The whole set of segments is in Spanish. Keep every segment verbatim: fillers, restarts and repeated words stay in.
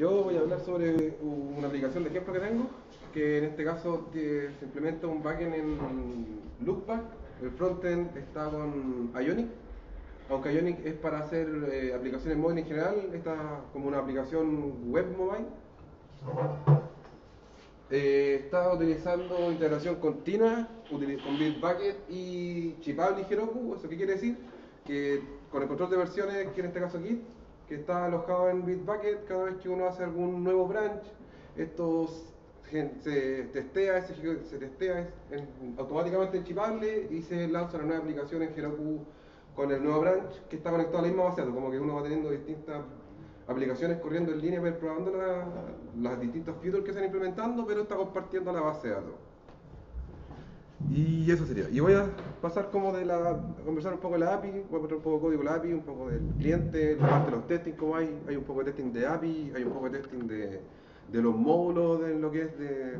yo voy a hablar sobre una aplicación de ejemplo que tengo, que en este caso se implementa un backend en Loopback, el frontend está con Ionic, aunque Ionic es para hacer eh, aplicaciones móviles en general, esta es como una aplicación web mobile. Eh, está utilizando integración con TINA, con Bitbucket y Shippable y Heroku. ¿Eso qué quiere decir? Que con el control de versiones, que en este caso Git, que está alojado en Bitbucket, cada vez que uno hace algún nuevo branch, esto se testea, se, se testea en, automáticamente en Shippable y se lanza una nueva aplicación en Heroku con el nuevo branch que está conectado a la misma base de datos, como que uno va teniendo distintas aplicaciones corriendo en línea, probando la, las distintas features que están implementando, pero está compartiendo la base de datos. Y eso sería. Y voy a pasar como de la, a conversar un poco de la A P I, voy a mostrar un poco de código de la A P I, un poco del cliente, la parte de los testing, como hay, hay un poco de testing de A P I, hay un poco de testing de, de los módulos, de lo que es de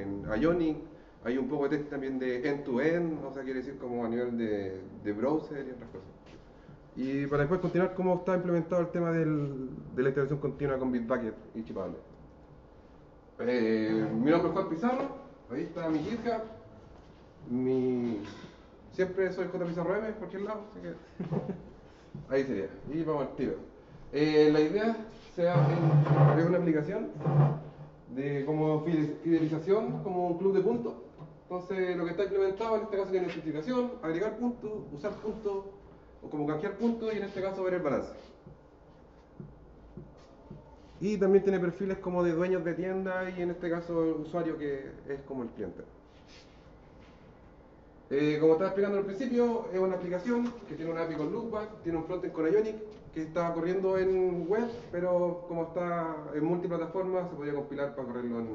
en Ionic, hay un poco de testing también de end-to-end, o sea, quiere decir como a nivel de, de browser y otras cosas. Y para después continuar cómo está implementado el tema del, de la integración continua con Bitbucket y Shippable. Eh, mi nombre es Juan Pizarro, ahí está mi GitHub, mi... siempre soy J Pizarro M, cualquier lado, así que... ahí sería, y vamos al tiro. Eh, la idea sea, es una aplicación de como fidelización, como un club de puntos. Entonces lo que está implementado en este caso es la notificación, agregar puntos, usar puntos, o como canjear puntos y en este caso ver el balance. Y también tiene perfiles como de dueños de tienda y en este caso el usuario que es como el cliente. Eh, como estaba explicando al principio, es una aplicación que tiene una A P I con Loopback, tiene un frontend con Ionic, que está corriendo en web, pero como está en multiplataformas se podía compilar para correrlo en,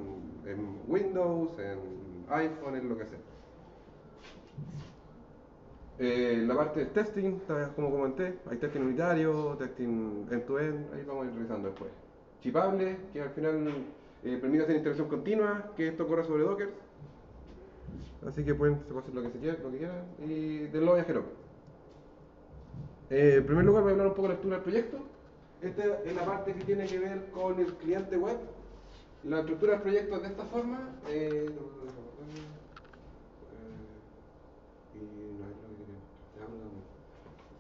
en Windows, en iPhone, en lo que sea. Eh, la parte de testing, como comenté, hay testing unitario, testing end-to-end, ahí vamos a ir revisando después. Shippable, que al final eh, permite hacer integración continua, que esto corre sobre Docker, así que pueden hacer lo que se quieran, lo que quieran, y del lado de Heroku. Eh, en primer lugar voy a hablar un poco de la estructura del proyecto. Esta es la parte que tiene que ver con el cliente web. La estructura del proyecto es de esta forma. Eh,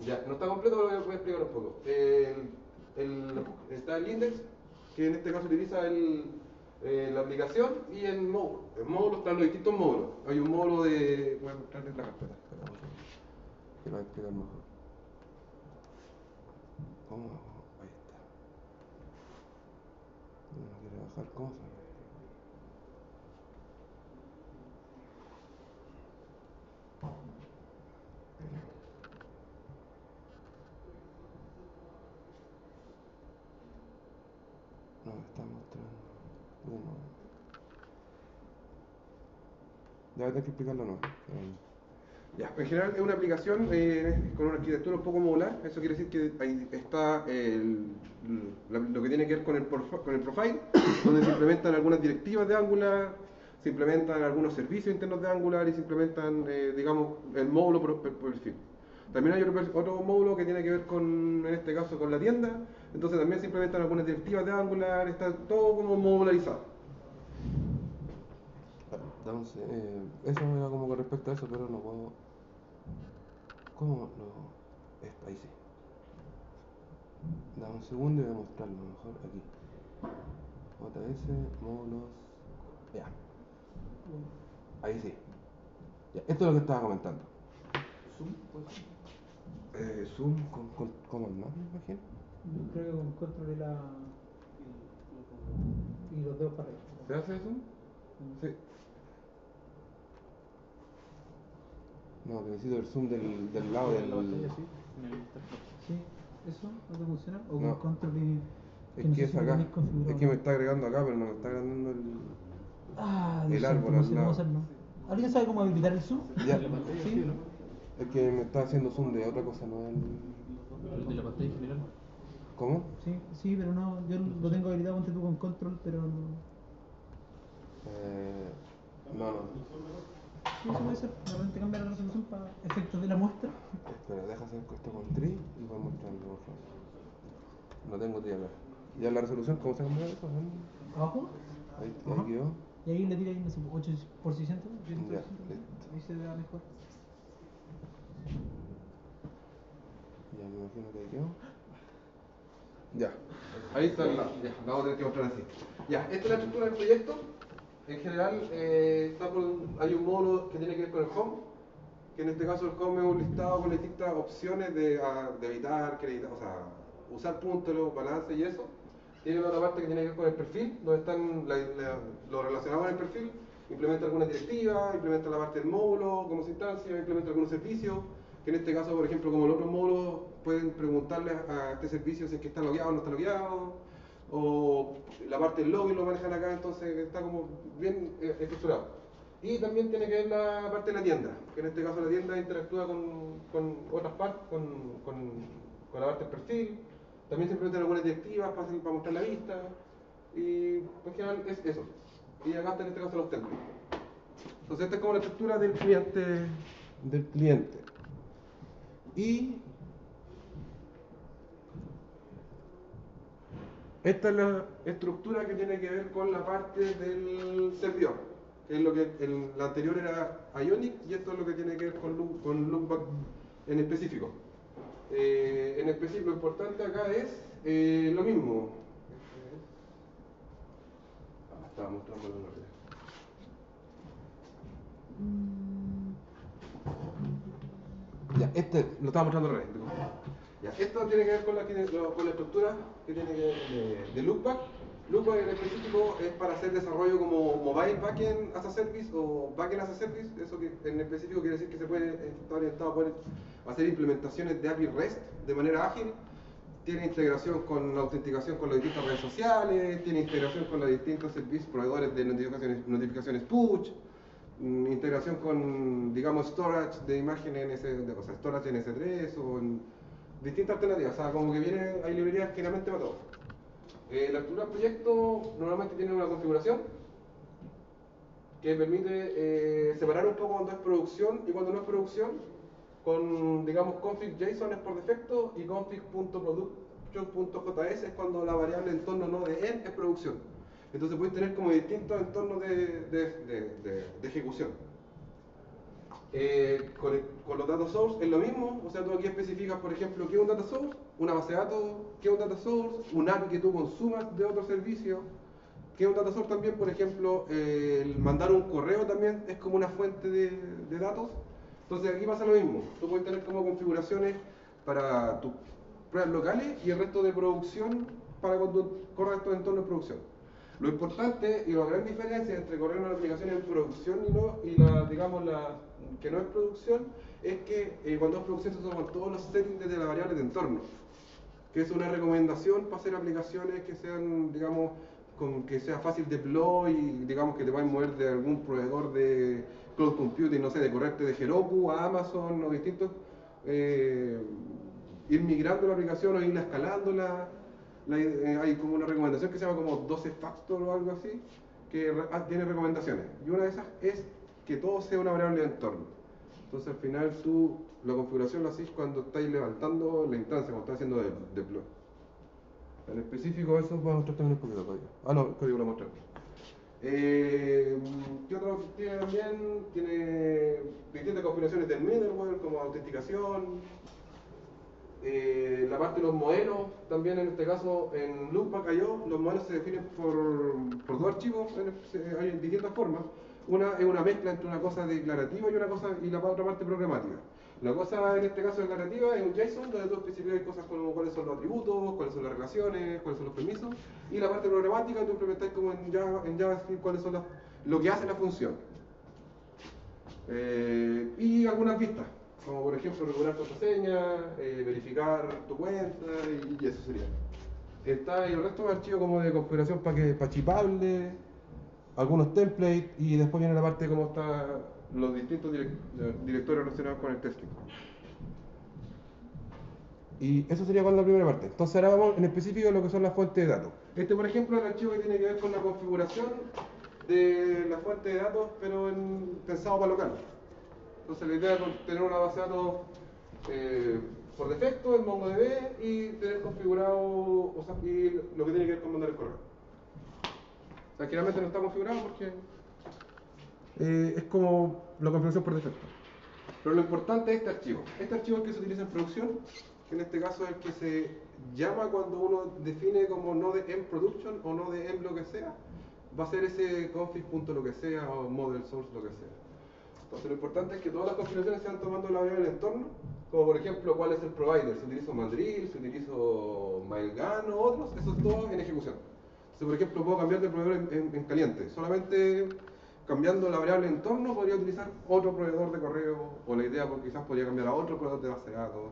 Ya, no está completo, pero voy a explicar un poco. Eh, el, está el index, que en este caso utiliza el, eh, la aplicación, y el módulo. El módulo están los distintos módulos. Hay un módulo de... voy a mostrarles la carpeta. Que lo voy a explicar mejor. ¿Cómo? Ahí está. No quiero bajar cosas. No, está mostrando. Uno. Ya tengo que explicarlo o no. Ya, en general es una aplicación eh, con una arquitectura un poco modular. Eso quiere decir que ahí está el, lo que tiene que ver con el, con el profile, donde se implementan algunas directivas de Angular, se implementan algunos servicios internos de Angular y se implementan, eh, digamos, el módulo por, por, por el fin. También hay otro, otro módulo que tiene que ver con, en este caso, con la tienda. Entonces también se implementan algunas directivas de Angular, está todo como modularizado. Entonces, eh, eso era como con respecto a eso, pero no puedo... ¿Cómo lo...? Esto, ahí sí. Dame un segundo y voy a mostrarlo mejor aquí. J S, módulos... Ya. Ahí sí. Ya, esto es lo que estaba comentando. Zoom, pues. Eh, zoom con, con, con el nombre, me imagino. Yo creo que con control de la... y los dedos para arriba. ¿Se hace zoom? Sí. No, que necesito el zoom del, del lado del... Sí, eso no funciona. O con control de... es que es acá. Es que me está agregando acá, pero no me está agregando el... ah, el árbol al lado. ¿Alguien sabe cómo habilitar el zoom? Ya. Sí. Es que me está haciendo zoom de otra cosa, no del... ¿de la pantalla en general? ¿Cómo? Sí, sí, pero no, yo lo tengo habilitado antes tú con control, pero no... Eh... no, no. Sí, eso puede ser, de repente cambia la resolución para efectos de la muestra. Espera, deja hacer esto con tri y voy mostrando, por favor. No tengo tri acá. Ya la resolución, ¿cómo se llama eso? Abajo. Ahí, ahí quedó. Y ahí le tira ahí, no sé, ocho por seiscientos. Ya, ahí se vea mejor. Ya me imagino que ahí quedó. Ya. Ahí está, la, ya, la vamos a tener que mostrar así. Ya, esta es la estructura del proyecto. En general, eh, está por, hay un módulo que tiene que ver con el home, que en este caso el home es un listado con distintas opciones de, a, de evitar, que, o sea, usar puntos, los balances y eso. Tiene otra parte que tiene que ver con el perfil, donde están la, la, lo relacionado con el perfil, implementa algunas directivas, implementa la parte del módulo como instancia, implementa algunos servicios, que en este caso, por ejemplo, como los otros módulos, pueden preguntarle a este servicio si es que está logueado o no está logueado, o la parte del login lo manejan acá, entonces está como bien estructurado. Y también tiene que ver la parte de la tienda, que en este caso la tienda interactúa con, con otras partes, con, con, con la parte del perfil, también se implementan algunas directivas para, para mostrar la vista, y en general es eso. Y acá está en este caso los templates. Entonces esta es como la estructura del cliente, del cliente. Y esta es la estructura que tiene que ver con la parte del servidor, que es lo que el, la anterior era Ionic, y esto es lo que tiene que ver con, loop, con Loopback en específico. Eh, en específico, lo importante acá es eh, lo mismo. Ah, estaba mostrando la novedad. Ya, este lo estaba mostrando al revés. Ya, esto tiene que ver con la, con la estructura que tiene que ver de, de Loopback. Loopback en específico es para hacer desarrollo como Mobile Backend as a Service o Backend as a Service. Eso que en específico quiere decir que se puede estar orientado a poder hacer implementaciones de A P I REST de manera ágil. Tiene integración con la autenticación con las distintas redes sociales, tiene integración con los distintos servicios proveedores de notificaciones, notificaciones push, integración con, digamos, storage de imágenes, en S, o sea, storage en ese tres o en distintas alternativas, o sea, como que viene, hay librerías generalmente para todo. Eh, la estructura del proyecto normalmente tiene una configuración que permite eh, separar un poco cuando es producción y cuando no es producción, con, digamos, config.json es por defecto y config.production.js es cuando la variable entorno no de end es producción. Entonces puedes tener como distintos entornos de, de, de, de, de ejecución. Eh, con, el, con los data source es lo mismo, o sea, tú aquí especificas, por ejemplo, qué es un data source, una base de datos, qué es un data source, un A P I que tú consumas de otro servicio, qué es un data source también, por ejemplo, eh, el mandar un correo también es como una fuente de, de datos. Entonces aquí pasa lo mismo, tú puedes tener como configuraciones para tus pruebas locales y el resto de producción para cuando corra estos entornos de producción. Lo importante y la gran diferencia entre correr una aplicación en producción y no, y la, digamos, la que no es producción, es que eh, cuando es producción se toman todos los settings de la variable de entorno, que es una recomendación para hacer aplicaciones que sean, digamos, con, que sea fácil deploy, y digamos que te puedan mover de algún proveedor de cloud computing, no sé, de correrte de Heroku a Amazon o distintos, eh, ir migrando la aplicación o irla escalándola. La, eh, hay como una recomendación que se llama como doce factor o algo así, que re, ah, tiene recomendaciones, y una de esas es que todo sea una variable de entorno. Entonces al final tú la configuración la haces cuando estáis levantando la instancia, cuando estás haciendo deploy. En específico eso voy a mostrar también el código todavía. Ah no, el código lo mostré. Eh, ¿Qué otra tiene también? Tiene distintas configuraciones del middleware como autenticación. Eh, la parte de los modelos, también en este caso en Loopback punto i o, los modelos se definen por, por dos archivos, en, hay en distintas formas. Una es una mezcla entre una cosa declarativa y una cosa y la otra parte programática. La cosa en este caso declarativa es un JSON donde tú especificas cosas como cuáles son los atributos, cuáles son las relaciones, cuáles son los permisos, y la parte programática tú implementas como en, Java, en JavaScript cuáles son las, lo que hace la función. Eh, y algunas vistas, como por ejemplo regular contraseña, eh, verificar tu cuenta y, y eso sería. Está el resto de archivos como de configuración para que para shippable, algunos templates y después viene la parte de cómo están los distintos direct, directorios relacionados con el testing. Y eso sería con la primera parte. Entonces ahora vamos en específico a lo que son las fuentes de datos. Este por ejemplo es el archivo que tiene que ver con la configuración de la fuente de datos, pero en, pensado para local. Entonces la idea es tener una base de datos eh, por defecto en MongoDB y tener configurado, o sea, y lo que tiene que ver con mandar el correo. O sea, generalmente no está configurado porque eh, es como la configuración por defecto. Pero lo importante es este archivo. Este archivo es el que se utiliza en producción, que en este caso es el que se llama cuando uno define como node en production o node en lo que sea, va a ser ese config.lo que sea o model source lo que sea. Entonces lo importante es que todas las configuraciones se van tomando la variable del entorno, como por ejemplo cuál es el provider, si utilizo Mandrill, si utilizo Mailgun o otros, eso es todo en ejecución. Entonces por ejemplo puedo cambiar de proveedor en, en, en caliente, solamente cambiando la variable entorno podría utilizar otro proveedor de correo, o la idea porque quizás podría cambiar a otro proveedor de base de datos,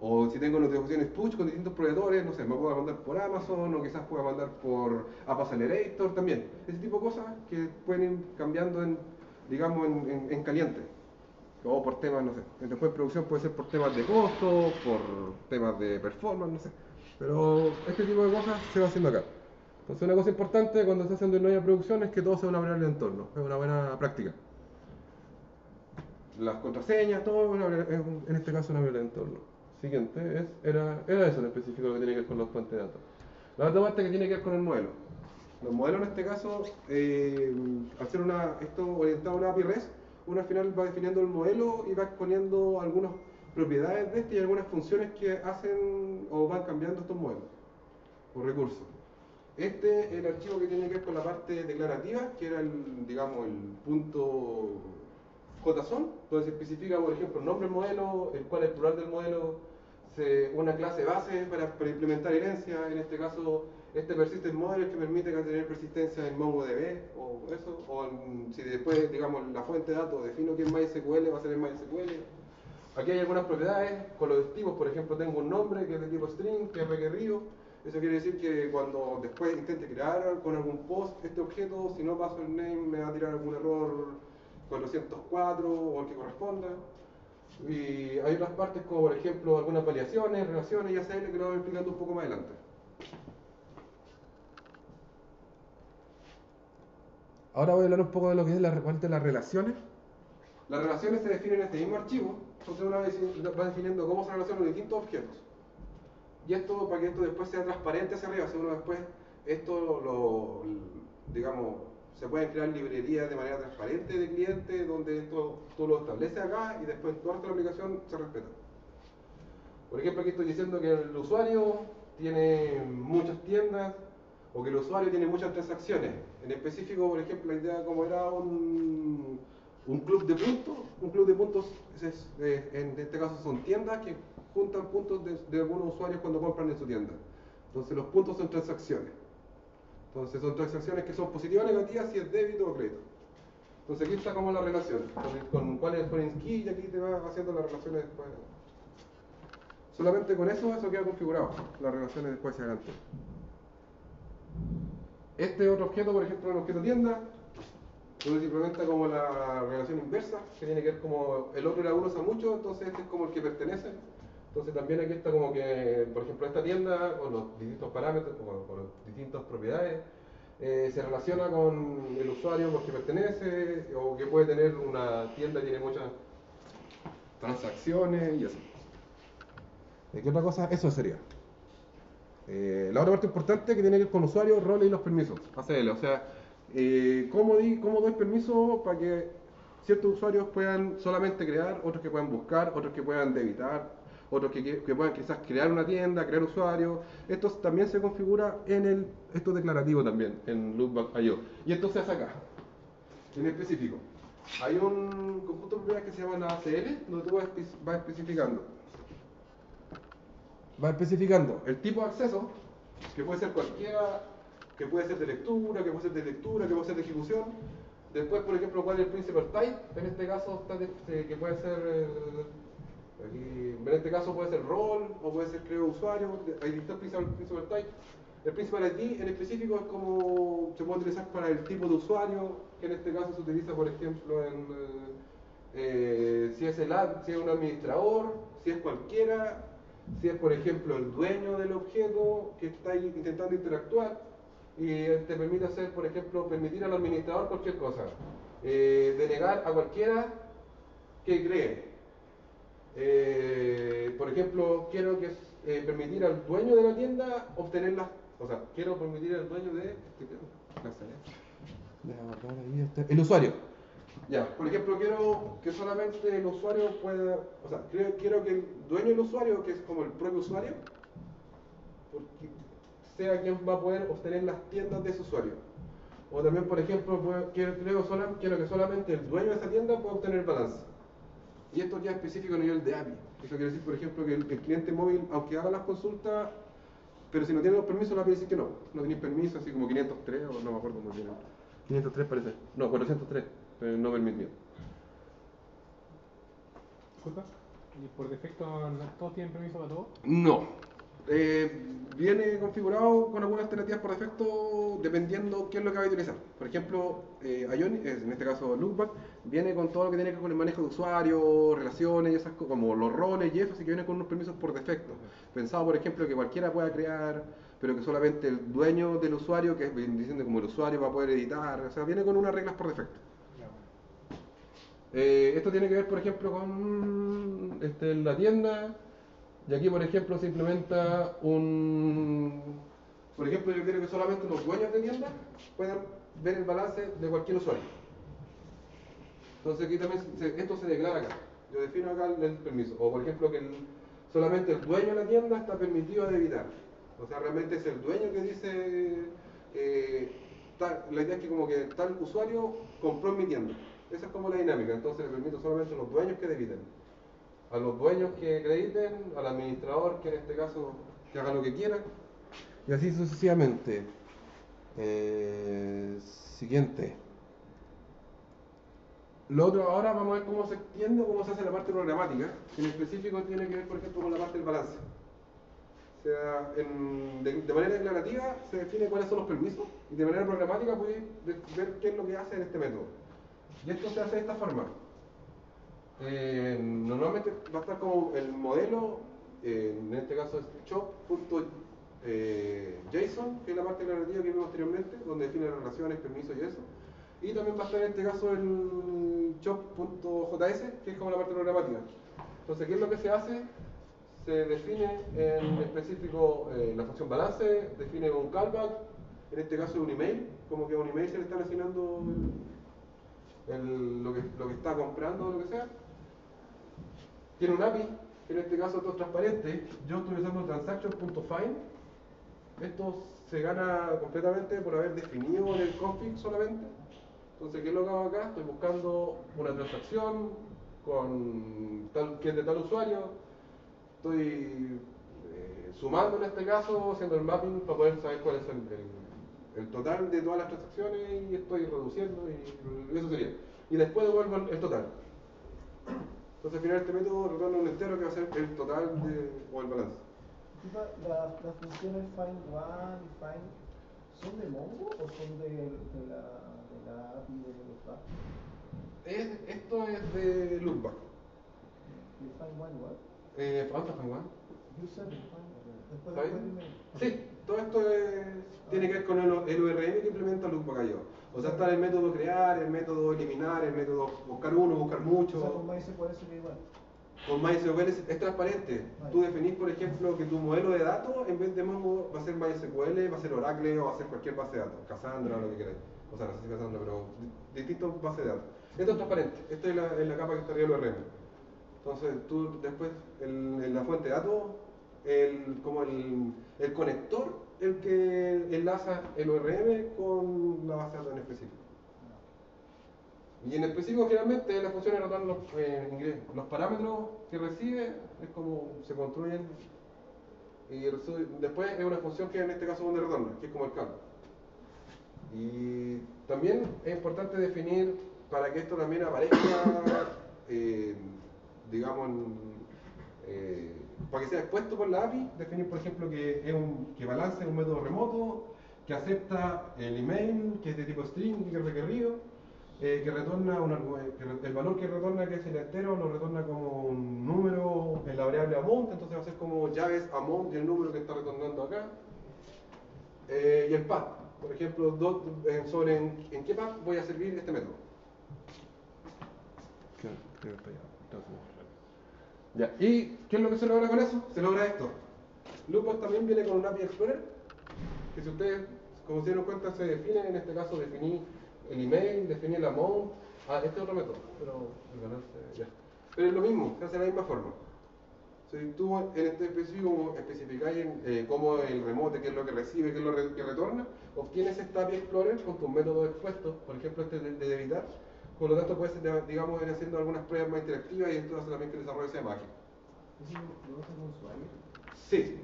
o si tengo notificaciones push con distintos proveedores, no sé, me puedo mandar por Amazon o quizás pueda mandar por App Accelerator también. Ese tipo de cosas que pueden ir cambiando en, digamos, en, en, en caliente, o por temas, no sé, después producción puede ser por temas de costo, por temas de performance, no sé, pero este tipo de cosas se va haciendo acá. Entonces una cosa importante cuando se está haciendo una nueva producción es que todo sea una variable de entorno, es una buena práctica. Las contraseñas, todo una, en este caso una variable de entorno. Siguiente, es, era, era eso en específico lo que tiene que ver con los fuentes de datos. La otra parte que tiene que ver con el modelo. Los modelos en este caso, eh, al ser una, esto orientado a una A P I REST, uno al final va definiendo el modelo y va exponiendo algunas propiedades de este y algunas funciones que hacen o van cambiando estos modelos o recursos. Este es el archivo que tiene que ver con la parte declarativa, que era el, digamos, el punto JSON, donde se especifica, por ejemplo, el nombre del modelo, el cual es el plural del modelo, se, una clase base para, para implementar herencia, en este caso, este persistent model que permite tener persistencia en MongoDB, o eso, o en, si después, digamos, la fuente de datos defino que es MySQL, va a ser en MySQL. Aquí hay algunas propiedades con los tipos, por ejemplo, tengo un nombre que es de tipo string, que es requerido. Eso quiere decir que cuando después intente crear con algún post este objeto, si no paso el name me va a tirar algún error cuatrocientos cuatro o el que corresponda. Y hay otras partes como por ejemplo algunas paliaciones, relaciones y A C L que lo voy a explicando un poco más adelante. Ahora voy a hablar un poco de lo que es la parte de las relaciones. Las relaciones se definen en este mismo archivo, entonces uno va definiendo cómo se relacionan los distintos objetos. Y esto, para que esto después sea transparente hacia arriba, si uno después, esto lo, lo, digamos, se pueden crear librerías de manera transparente de clientes, donde esto tú lo estableces acá y después toda esta aplicación se respeta. Por ejemplo, aquí estoy diciendo que el usuario tiene muchas tiendas, o que el usuario tiene muchas transacciones. En específico, por ejemplo, la idea como era un, un club de puntos, un club de puntos, es, es, en este caso son tiendas que juntan puntos de, de algunos usuarios cuando compran en su tienda. Entonces los puntos son transacciones. Entonces son transacciones que son positivas o negativas si es débito o crédito. Entonces aquí está como la relación, con cuál es el foreign key y aquí te va haciendo las relaciones después. Solamente con eso, eso queda configurado, las relaciones después hacia adelante. Este otro objeto, por ejemplo, el objeto tienda, uno se implementa como la relación inversa, que tiene que ver como el otro era uno usa mucho, entonces este es como el que pertenece. Entonces también aquí está como que, por ejemplo, esta tienda, con los distintos parámetros, con las distintas propiedades, eh, se relaciona con el usuario porque pertenece, o que puede tener una tienda que tiene muchas transacciones y así. ¿De qué otra cosa? Eso sería. Eh, la otra parte importante que tiene que ver con usuarios, roles y los permisos. A C L, o sea, eh, ¿cómo, di, ¿cómo doy permiso para que ciertos usuarios puedan solamente crear, otros que puedan buscar, otros que puedan debitar, otros que, que puedan quizás crear una tienda, crear usuarios? Esto también se configura en el, esto es declarativo también, en Loopback punto i o. Y esto se hace acá, en específico. Hay un conjunto de propiedades que se llaman A C L, donde tú vas, espe vas especificando. Va especificando el tipo de acceso, que puede ser cualquiera, que puede ser de lectura, que puede ser de lectura, que puede ser de ejecución. Después, por ejemplo, cuál es el principal type, en este caso, está de, que puede ser... Eh, Aquí, en este caso puede ser rol o puede ser creo usuario, hay distintos principal types. El principal I D en específico es como se puede utilizar para el tipo de usuario, que en este caso se utiliza por ejemplo en eh, si es el si es un administrador, si es cualquiera, si es por ejemplo el dueño del objeto que está intentando interactuar, y te permite hacer por ejemplo permitir al administrador cualquier cosa, eh, denegar a cualquiera que cree. eh, por ejemplo, quiero que eh, permitir al dueño de la tienda obtener las, o sea, quiero permitir al dueño de el usuario. Ya, por ejemplo, quiero que solamente el usuario pueda, o sea, creo, quiero que el dueño del usuario, que es como el propio usuario, porque sea quien va a poder obtener las tiendas de ese usuario. O también, por ejemplo, quiero, creo, sola, quiero que solamente el dueño de esa tienda pueda obtener el balance. Y esto ya es específico a nivel de A P I. Eso quiere decir, por ejemplo, que el, que el cliente móvil, aunque haga las consultas, pero si no tiene los permisos, la A P I dice que no. No tenéis permiso, así como quinientos tres, o no me acuerdo cómo tiene. quinientos tres parece. No, cuatrocientos tres, pero no permitido. Disculpa, ¿y por defecto todos tienen permiso para todo? No. Eh, viene configurado con algunas alternativas por defecto dependiendo qué es lo que va a utilizar. Por ejemplo, eh, Ionic, en este caso Loopback, viene con todo lo que tiene que ver con el manejo de usuarios, relaciones y esas cosas, como los roles y eso, así que viene con unos permisos por defecto. Pensado, por ejemplo, que cualquiera pueda crear, pero que solamente el dueño del usuario, que es diciendo como el usuario, va a poder editar, o sea, viene con unas reglas por defecto. Eh, esto tiene que ver, por ejemplo, con este, la tienda. Y aquí, por ejemplo, se implementa un... Por ejemplo, yo quiero que solamente los dueños de tiendas puedan ver el balance de cualquier usuario. Entonces aquí también se, esto se declara acá. Yo defino acá el permiso. O por ejemplo, que el, solamente el dueño de la tienda está permitido de editar. O sea, realmente es el dueño que dice... Eh, tal, la idea es que como que tal usuario compró en mi tienda. Esa es como la dinámica. Entonces le permito solamente a los dueños que editen. A los dueños que acrediten, al administrador que en este caso que haga lo que quiera, y así sucesivamente. Eh, siguiente. Lo otro, ahora vamos a ver cómo se extiende o cómo se hace la parte programática, que en específico tiene que ver, por ejemplo, con la parte del balance. O sea, en, de, de manera declarativa se define cuáles son los permisos, y de manera programática podéis ver qué es lo que hace en este método. Y esto se hace de esta forma. Eh, normalmente va a estar como el modelo, eh, en este caso es shop.json, eh, que es la parte declarativa que vimos anteriormente, donde define las relaciones, permisos y eso. Y también va a estar en este caso el shop.js, que es como la parte programática. Entonces, ¿qué es lo que se hace? Se define en específico eh, la función balance, define un callback, en este caso un email, como que a un email se le está asignando el, lo, que, lo que está comprando o lo que sea. Tiene un A P I, que en este caso todo es transparente. Yo estoy usando transaction.find. Esto se gana completamente por haber definido en el config solamente. Entonces, ¿qué es lo que hago acá? Estoy buscando una transacción con tal, que es de tal usuario. Estoy eh, sumando en este caso, haciendo el mapping para poder saber cuál es el, el, el total de todas las transacciones, y estoy reduciendo, y eso sería. Y después devuelvo el, el total. Entonces, al final, este método retorna un entero que va a ser el total de, o el balance. ¿Las la funciones find one y find son de Mongo o son de, de la A P I de Loopback? Es, esto es de Loopback. ¿Y find one what? Eh, ¿Falta find one? User find one. ¿Está bien? Sí, todo esto es, ah. tiene que ver con el, el U R M que implementa Loopback allá. O sea, está el método crear, el método eliminar, el método buscar uno, buscar mucho. O sea, con MySQL es igual. Con MySQL es, es transparente. Ay. Tú definís, por ejemplo, que tu modelo de datos, en vez de Mongo, va a ser MySQL, va a ser Oracle, o va a ser cualquier base de datos. Cassandra, lo que queráis. O sea, no sé si Cassandra, pero distintos bases de datos. Esto es transparente. Esta es la, es la capa que está arriba del U R M. Entonces, tú después, en, en la fuente de datos, el, como el, el conector, el que enlaza el U R M con la base de datos en específico. Y en específico, generalmente, las funciones rotan los, eh, los parámetros que recibe, es como se construyen, y recibe, después es una función que en este caso es donde retorna, que es como el campo. Y también es importante definir, para que esto también aparezca, eh, digamos, en... Eh, para que sea expuesto por la A P I, definir por ejemplo que, es un, que balance es un método remoto, que acepta el email, que es de tipo string, que es requerido, eh, que retorna una, que el valor que retorna, que es el entero, lo retorna como un número en la variable amount, entonces va a ser como llaves amount y el número que está retornando acá. Eh, y el path, por ejemplo, do, eh, sobre en, en qué path voy a servir este método. Claro, creo que está ya. Ya. ¿Y qué es lo que se logra con eso? Se logra esto. Loopback también viene con un A P I Explorer, que si ustedes, como se dieron cuenta, se define, en este caso definí el email, definí el amount. Ah, este es otro método, pero el balance, ya. Pero es lo mismo, se hace de la misma forma. Si tú en este específico especificáis eh, cómo el remote, qué es lo que recibe, qué es lo re, que retorna, obtienes esta A P I Explorer con tus métodos expuestos, por ejemplo este de, de evitar. Por lo tanto, puedes, digamos, ir haciendo algunas pruebas más interactivas y entonces también que el desarrollo sea mágico. ¿Eso lo hace con Swagger? Sí.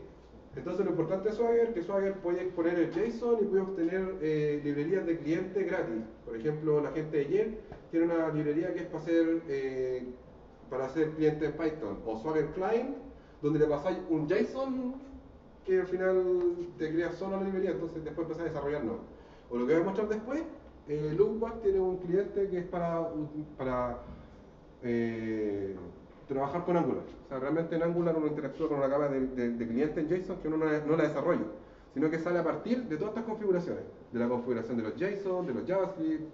Entonces, lo importante de Swagger es que Swagger puede exponer el JSON y puede obtener eh, librerías de cliente gratis. Por ejemplo, la gente de Yelp tiene una librería que es para hacer, eh, para hacer clientes en Python, o Swagger Client, donde le pasáis un JSON que al final te crea solo la librería, entonces después empezás a desarrollarlo. O lo que voy a mostrar después. Eh, Loopback tiene un cliente que es para, para eh, trabajar con Angular. O sea, realmente en Angular uno interactúa con una capa de, de, de cliente en JSON que uno no la, no la desarrolla, sino que sale a partir de todas estas configuraciones, de la configuración de los JSON, de los JavaScript,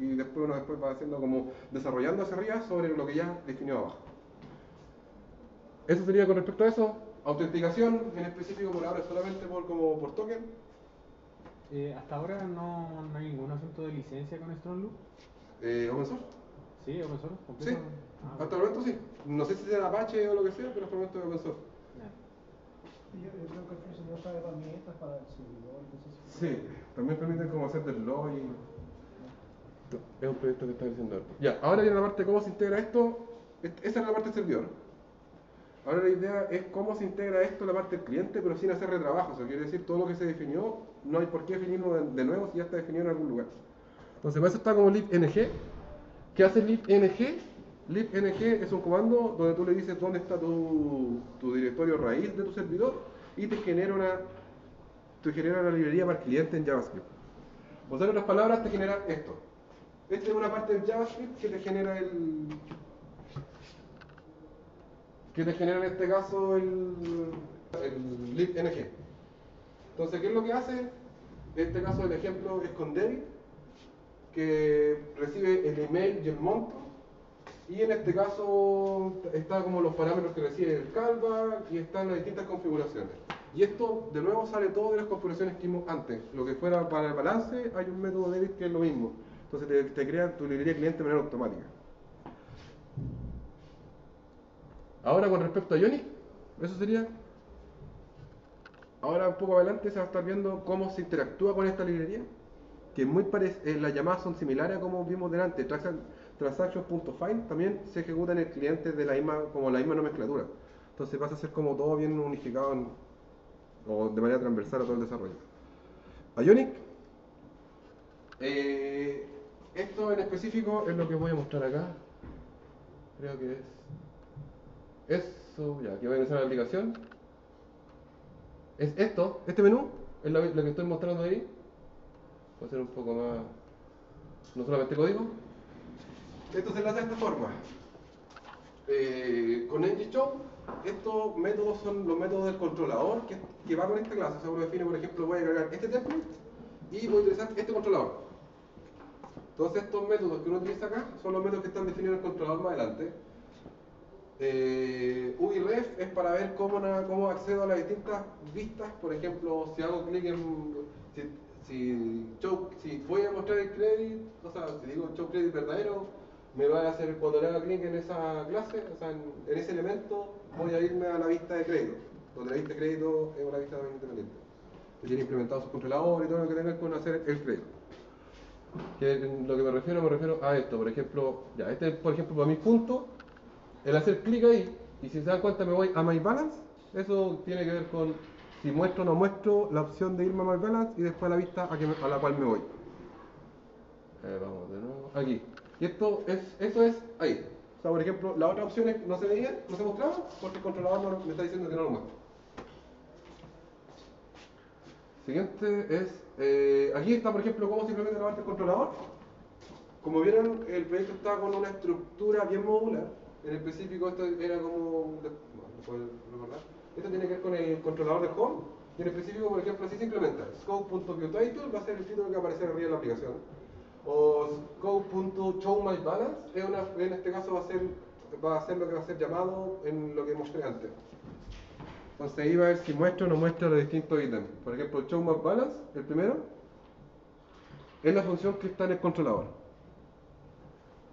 y después uno después va haciendo como desarrollando hacia arriba sobre lo que ya definió abajo. Eso sería con respecto a eso. Autenticación, en específico por ahora solamente por, como por token. Eh, hasta ahora no, no hay ningún asunto de licencia con StrongLoop. Eh, ¿Open source? Sí, open source. Sí, ah, hasta el momento sí. No sé si sea Apache o lo que sea, pero hasta el momento es open source. Yeah. Yo, yo creo que el funcionario sabe para mí, esta es para el servidor. Sí, también permite como hacer del log y... No, es un proyecto que está diciendo ahora. Ya, ahora viene la parte de cómo se integra esto. Esa es la parte del servidor. Ahora la idea es cómo se integra esto en la parte del cliente, pero sin hacer retrabajo. Eso quiere decir, todo lo que se definió, no hay por qué definirlo de nuevo si ya está definido en algún lugar. Entonces, para eso está como libng. ¿Qué hace libng? Libng es un comando donde tú le dices dónde está tu, tu directorio raíz de tu servidor y te genera una, te genera una librería para el cliente en JavaScript. O sea, en otras palabras, te genera esto. Esta es una parte del JavaScript que te genera el... que te genera en este caso el, el libng. Entonces, ¿qué es lo que hace? En este caso el ejemplo es con David, que recibe el email y el monto, y en este caso está como los parámetros que recibe el callback y están las distintas configuraciones. Y esto de nuevo sale todo de las configuraciones que vimos antes. Lo que fuera para el balance, hay un método David que es lo mismo. Entonces te, te crea tu librería cliente de manera automática. Ahora con respecto a Ionic, eso sería. Ahora un poco adelante se va a estar viendo cómo se interactúa con esta librería, que muy eh, las llamadas son similares a como vimos delante. Transaction.find también se ejecuta en el cliente de la misma, como la misma nomenclatura. Entonces pasa a ser como todo bien unificado en, o de manera transversal a todo el desarrollo. Ionic, eh, esto en específico es lo que voy a mostrar acá. Creo que es. Eso, ya, aquí voy a ingresar a la aplicación. Es esto, este menú, es lo que estoy mostrando ahí. Voy a hacer un poco más, no solamente código. Esto se enlaza de esta forma. Eh, con ngShop, estos métodos son los métodos del controlador que, que va con esta clase. O sea, uno define, por ejemplo, voy a agregar este template y voy a utilizar este controlador. Entonces, estos métodos que uno utiliza acá son los métodos que están definidos en el controlador más adelante. Eh, U I ref es para ver cómo, na, cómo accedo a las distintas vistas. Por ejemplo, si hago clic en... Si, si, show, si voy a mostrar el credit, o sea, si digo show credit verdadero, me va a hacer, cuando le haga clic en esa clase, o sea, en, en ese elemento, voy a irme a la vista de crédito, donde la vista de crédito es una vista independiente que tiene implementado su controlador y todo lo que tenga con hacer el crédito. Que lo que me refiero, me refiero a esto. Por ejemplo, ya, este es, por ejemplo, para mis puntos. El hacer clic ahí, y si se dan cuenta me voy a My Balance, eso tiene que ver con si muestro o no muestro la opción de irme a My Balance y después a la vista a, que me, a la cual me voy. Eh, vamos de nuevo, aquí. Y esto es, eso es ahí. O sea, por ejemplo, las otras opciones no se veían, no se mostraban, porque el controlador no, me está diciendo que no lo muestra. Siguiente es, eh, aquí está por ejemplo cómo simplemente trabaja el controlador. Como vieron, el proyecto está con una estructura bien modular. En específico esto era como... no puedo recordar. Esto tiene que ver con el controlador de home. Y en específico, por ejemplo, así se implementa. Scope.viewTitle va a ser el título que aparece arriba de la aplicación. O scope.showMyBalance, en este caso va a ser va a hacer lo que va a ser llamado en lo que mostré antes. Entonces ahí va a ver si muestra o no muestra los distintos ítems. Por ejemplo, el show más balance, el primero, es la función que está en el controlador.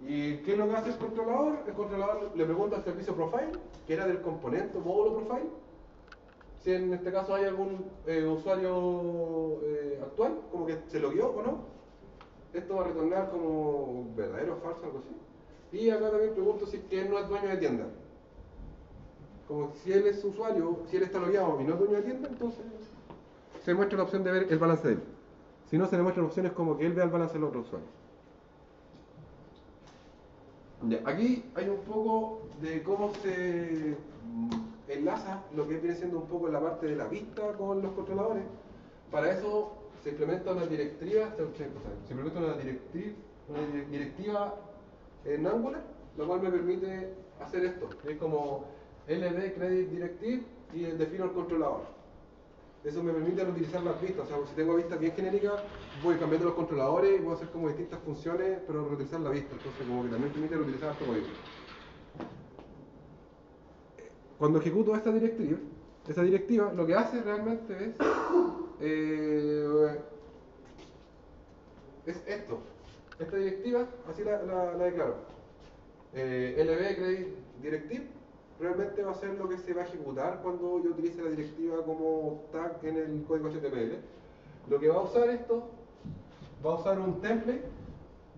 ¿Y qué es lo que hace el controlador? El controlador le pregunta al servicio profile, que era del componente módulo profile, si en este caso hay algún eh, usuario eh, actual, como que se lo guió o no. Esto va a retornar como verdadero o falso, algo así. Y acá también pregunto si es que él no es dueño de tienda. Como si él es usuario, si él está logueado y no es dueño de tienda, entonces se muestra la opción de ver el balance de él. Si no, se le muestran opciones como que él vea el balance del otro usuario. Ya, aquí hay un poco de cómo se enlaza lo que viene siendo un poco la parte de la vista con los controladores. Para eso se implementa una directiva, se implementa una directiva, una directiva en Angular, lo cual me permite hacer esto. Es como L D Credit Directive y defino el controlador. Eso me permite reutilizar las vistas. O sea, si tengo vistas bien genéricas, voy cambiando los controladores y voy a hacer como distintas funciones, pero reutilizar la vista. Entonces, como que también permite reutilizar esto código. Cuando ejecuto esta directiva, esta directiva lo que hace realmente es, eh, es esto. Esta directiva, así la, la, la declaro. Eh, L B Credit Directive realmente va a ser lo que se va a ejecutar cuando yo utilice la directiva como tag en el código H T M L. Lo que va a usar esto, va a usar un template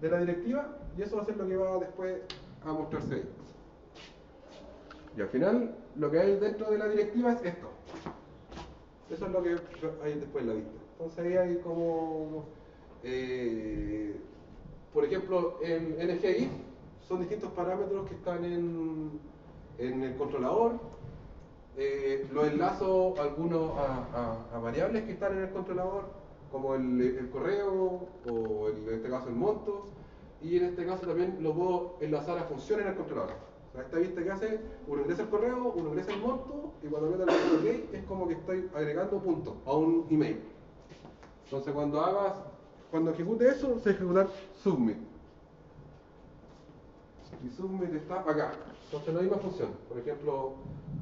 de la directiva y eso va a ser lo que va después a mostrarse ahí. Y al final, lo que hay dentro de la directiva es esto. Eso es lo que hay después en la vista. Entonces ahí hay como, eh, por ejemplo, en N G I son distintos parámetros que están en... en el controlador, eh, lo enlazo algunos a, a, a variables que están en el controlador, como el, el correo, o el, en este caso el monto, y en este caso también lo puedo enlazar a funciones en el controlador. O sea, esta vista que hace, uno ingresa el correo, uno ingresa el monto, y cuando meta el OK es como que estoy agregando puntos a un email. Entonces cuando hagas, cuando ejecute eso, se ejecuta submit. Y submit está acá. Entonces, la misma función. Por ejemplo,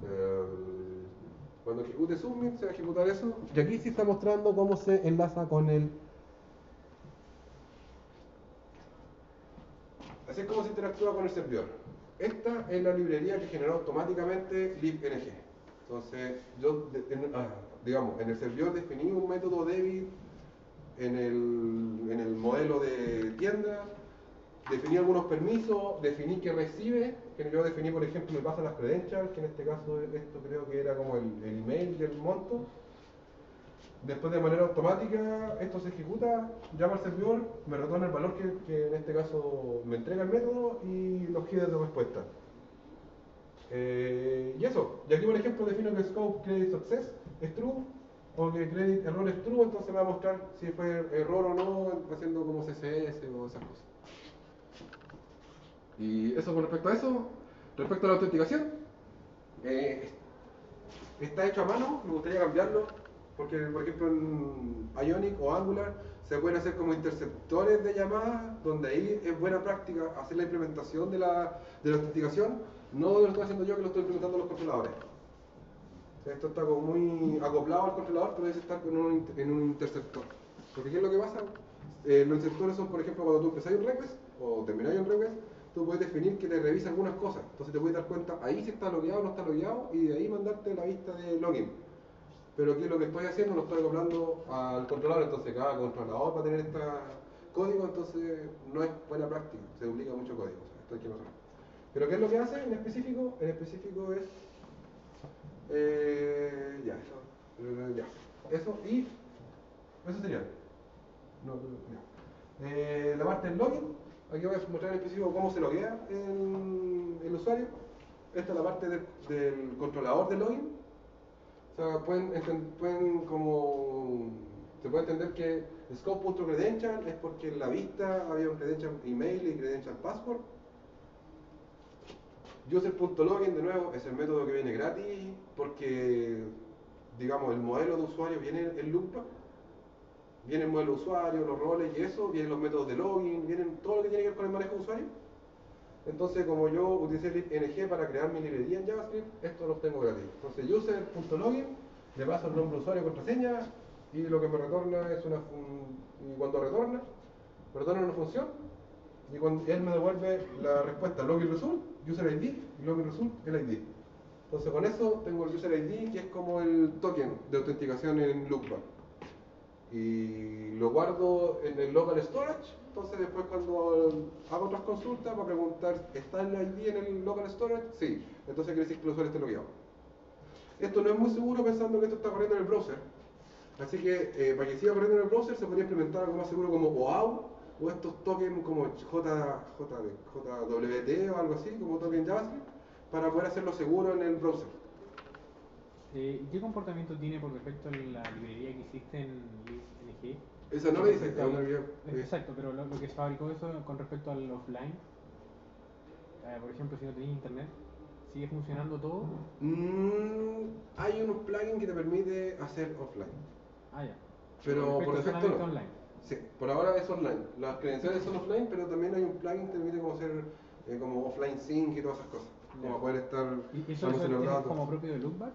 eh, cuando ejecute submit, se va a ejecutar eso. Y aquí sí está mostrando cómo se enlaza con el. Así es como se interactúa con el servidor. Esta es la librería que generó automáticamente libng. Entonces, yo, en, ah, digamos, en el servidor definí un método Debit en el, en el modelo de tienda. Definí algunos permisos, definí que recibe, que yo definí, por ejemplo, me pasan las credentials, que en este caso esto creo que era como el, el email y el monto. Después, de manera automática, esto se ejecuta, llama al servidor, me retorna el valor que, que en este caso me entrega el método y los headers de respuesta. Eh, y eso, y aquí por ejemplo defino que scope credit success es true o que credit error es true, entonces me va a mostrar si fue error o no, haciendo como C S S o esas cosas. Y eso con respecto a eso. Respecto a la autenticación, eh, está hecho a mano, me gustaría cambiarlo, porque por ejemplo en Ionic o Angular se pueden hacer como interceptores de llamadas, donde ahí es buena práctica hacer la implementación de la, de la autenticación, no lo estoy haciendo yo, que lo estoy implementando los controladores. Esto está como muy acoplado al controlador, pero debe estar en un, en un interceptor. Porque ¿qué es lo que pasa? Eh, los interceptores son, por ejemplo, cuando tú empezáis un request o termináis un request, tú puedes definir que te revisa algunas cosas, entonces te puedes dar cuenta ahí si está logueado o no está logueado y de ahí mandarte la vista de login. Pero aquí lo que estoy haciendo lo estoy acoplando al controlador, entonces cada controlador va a tener este código, entonces no es buena práctica, se duplica mucho código, o sea, esto hay que mejorar. Pero ¿qué es lo que hace en específico? En específico es... Eh, ya, eso, ya, eso y... eso sería. No, no. Eh, la parte del login. Aquí voy a mostrar en específico cómo se loguea el, el usuario. Esta es la parte de, del controlador de login. O sea, pueden, pueden como, se puede entender que scope.credential es porque en la vista había un credential email y credential password. User.login, de nuevo, es el método que viene gratis porque, digamos, el modelo de usuario viene en Loopback. Viene el modelo de usuario, los roles y eso, vienen los métodos de login, vienen todo lo que tiene que ver con el manejo de usuario. Entonces, como yo utilicé libng para crear mi librería en JavaScript, esto lo tengo gratis. Entonces, user.login, le paso el nombre de usuario y contraseña, y lo que me retorna es una fun... y cuando retorna, me retorna una función, y cuando él me devuelve la respuesta login result, user I D, y login result, el I D. Entonces, con eso tengo el user I D, que es como el token de autenticación en Loopback. Y lo guardo en el local storage. Entonces, después, cuando hago otras consultas, va a preguntar: ¿está el I D en el local storage? Sí. Entonces, quiere decir que el usuario está logueado. Esto no es muy seguro pensando que esto está corriendo en el browser. Así que, eh, para que siga corriendo en el browser, se podría implementar algo más seguro como O A U o estos tokens como J W T o algo así, como token JavaScript, para poder hacerlo seguro en el browser. Eh, ¿Qué comportamiento tiene por respecto a la librería que hiciste en L I S N G? Esa no me dice que una librería. Exacto, pero lo, lo que fabricó eso con respecto al offline, eh, por ejemplo, si no tenéis internet, ¿sigue funcionando todo? Mm, hay unos plugins que te permite hacer offline. Ah, ya. Pero por defecto no. Online. Sí, por ahora es online. Las credenciales son offline, pero también hay un plugin que te permite como hacer eh, como offline sync y todas esas cosas. Como yeah. poder estar ¿Y eso, eso es datos. Como propio de Loopback?